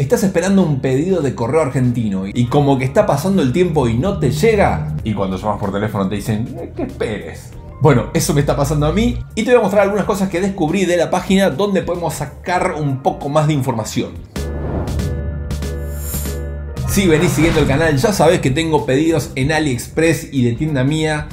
Estás esperando un pedido de Correo Argentino y como que está pasando el tiempo y no te llega. Y cuando llamas por teléfono te dicen que esperes. Bueno, eso me está pasando a mí y te voy a mostrar algunas cosas que descubrí de la página donde podemos sacar un poco más de información. Si venís siguiendo el canal ya sabés que tengo pedidos en AliExpress y de tienda mía.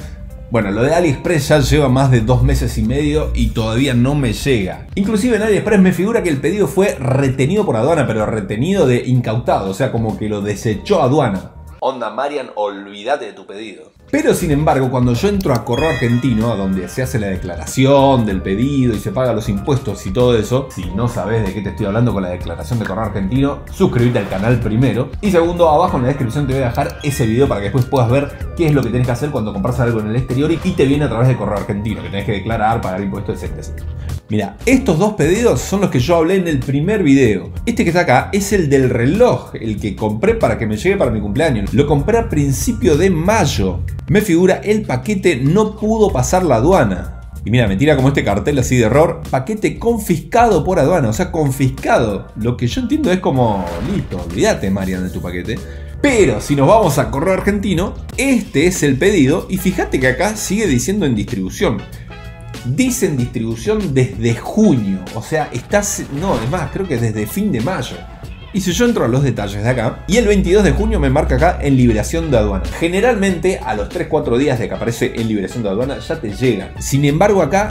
Bueno, lo de AliExpress ya lleva más de 2 meses y medio y todavía no me llega. Inclusive en AliExpress me figura que el pedido fue retenido por aduana, pero retenido de incautado, o sea, como que lo desechó aduana. Onda Marian, olvídate de tu pedido. Pero sin embargo, cuando yo entro a Correo Argentino, a donde se hace la declaración del pedido y se paga los impuestos y todo eso, si no sabes de qué te estoy hablando con la declaración de Correo Argentino, suscríbete al canal primero. Y segundo, abajo en la descripción te voy a dejar ese video para que después puedas ver qué es lo que tenés que hacer cuando compras algo en el exterior y te viene a través de Correo Argentino, que tenés que declarar, pagar impuestos, etc. Mira, estos 2 pedidos son los que yo hablé en el primer video. Este que está acá es el del reloj, el que compré para que me llegue para mi cumpleaños. Lo compré a principio de mayo. Me figura el paquete no pudo pasar la aduana. Y mira, me tira como este cartel así de error. Paquete confiscado por aduana, o sea, confiscado. Lo que yo entiendo es como, listo, olvídate, Marian, de tu paquete. Pero si nos vamos a Correo Argentino, este es el pedido. Y fíjate que acá sigue diciendo en distribución. Dicen distribución desde junio, o sea, es más, creo que desde fin de mayo. Y si yo entro a los detalles de acá, y el 22 de junio me marca acá en liberación de aduana. Generalmente a los 3-4 días de que aparece en liberación de aduana ya te llega. Sin embargo acá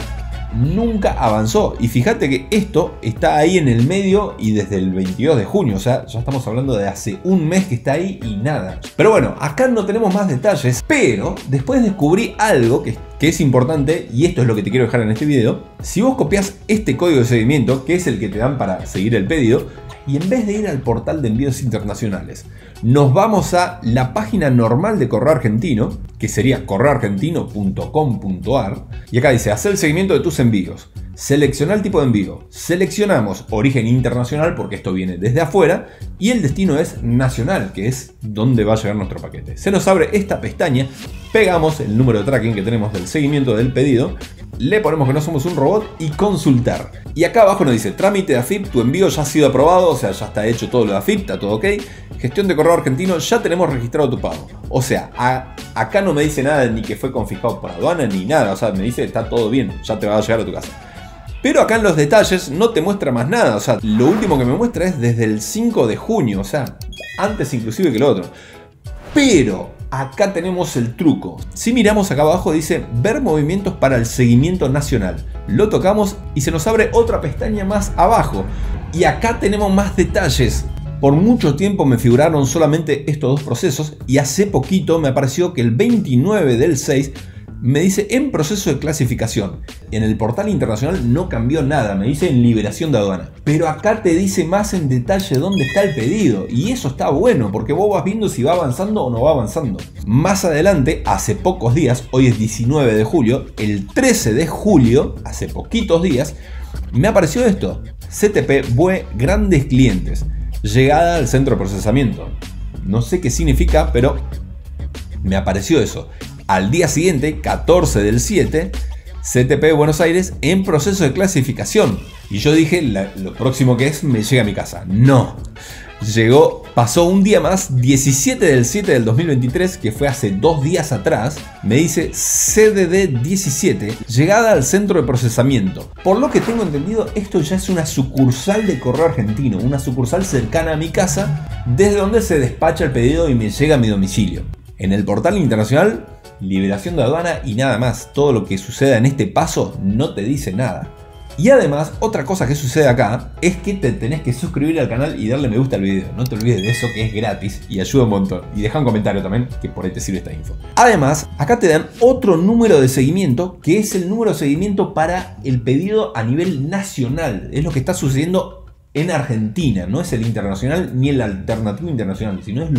nunca avanzó. Y fíjate que esto está ahí en el medio y desde el 22 de junio, o sea, ya estamos hablando de hace un mes que está ahí y nada. Pero bueno, acá no tenemos más detalles, pero después descubrí algo que es importante y esto es lo que te quiero dejar en este video. Si vos copias este código de seguimiento, que es el que te dan para seguir el pedido, y en vez de ir al portal de envíos internacionales, nos vamos a la página normal de Correo Argentino, que sería correoargentino.com.ar, y acá dice, hacer el seguimiento de tus envíos. Selecciona el tipo de envío. Seleccionamos origen internacional, porque esto viene desde afuera, y el destino es nacional, que es donde va a llegar nuestro paquete. Se nos abre esta pestaña, pegamos el número de tracking que tenemos del seguimiento del pedido, le ponemos que no somos un robot y consultar. Y acá abajo nos dice, trámite de AFIP, tu envío ya ha sido aprobado, o sea, ya está hecho todo lo de AFIP, está todo ok. Gestión de Correo Argentino, ya tenemos registrado tu pago. O sea, acá no me dice nada ni que fue confiscado por aduana ni nada, o sea, me dice está todo bien, ya te va a llegar a tu casa. Pero acá en los detalles no te muestra más nada, o sea, lo último que me muestra es desde el 5 de junio, o sea, antes inclusive que lo otro. Pero acá tenemos el truco. Si miramos acá abajo dice ver movimientos para el seguimiento nacional. Lo tocamos y se nos abre otra pestaña más abajo. Y acá tenemos más detalles. Por mucho tiempo me figuraron solamente estos 2 procesos y hace poquito me apareció que el 29 del 6 me dice en proceso de clasificación. En el portal internacional no cambió nada, me dice en liberación de aduana. Pero acá te dice más en detalle dónde está el pedido. Y eso está bueno, porque vos vas viendo si va avanzando o no va avanzando. Más adelante, hace pocos días, hoy es 19 de julio, el 13 de julio, hace poquitos días, me apareció esto. CTP, BUE, grandes clientes. Llegada al centro de procesamiento. No sé qué significa, pero me apareció eso. Al día siguiente, 14 del 7, CTP de Buenos Aires en proceso de clasificación. Y yo dije, lo próximo que es, me llega a mi casa. No, llegó, pasó un día más, 17 del 7 del 2023, que fue hace 2 días atrás, me dice CDD 17, llegada al centro de procesamiento. Por lo que tengo entendido, esto ya es una sucursal de Correo Argentino, una sucursal cercana a mi casa, desde donde se despacha el pedido y me llega a mi domicilio. En el portal internacional, liberación de aduana y nada más. Todo lo que suceda en este paso no te dice nada. Y además, otra cosa que sucede acá es que te tenés que suscribir al canal y darle me gusta al video. No te olvides de eso, que es gratis y ayuda un montón. Y deja un comentario también, que por ahí te sirve esta info. Además, acá te dan otro número de seguimiento, que es el número de seguimiento para el pedido a nivel nacional. Es lo que está sucediendo en Argentina. No es el internacional ni el alternativo internacional, sino es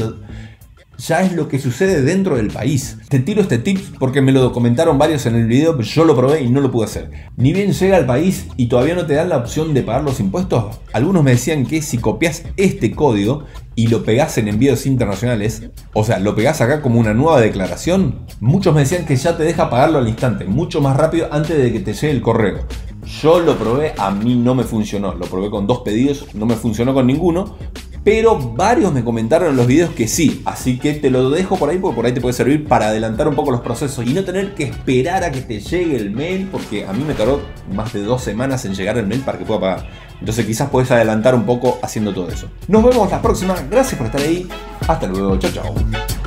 ya es lo que sucede dentro del país. Te tiro este tip porque me lo comentaron varios en el video, pero yo lo probé y no lo pude hacer. Ni bien llega al país y todavía no te dan la opción de pagar los impuestos. Algunos me decían que si copias este código y lo pegás en envíos internacionales, o sea, lo pegás acá como una nueva declaración, muchos me decían que ya te deja pagarlo al instante, mucho más rápido antes de que te llegue el correo. Yo lo probé, a mí no me funcionó. Lo probé con 2 pedidos, no me funcionó con ninguno. pero varios me comentaron en los videos que sí, así que te lo dejo por ahí porque por ahí te puede servir para adelantar un poco los procesos y no tener que esperar a que te llegue el mail, porque a mí me tardó más de 2 semanas en llegar el mail para que pueda pagar. Entonces quizás puedes adelantar un poco haciendo todo eso. Nos vemos la próxima, gracias por estar ahí, hasta luego, chao chao.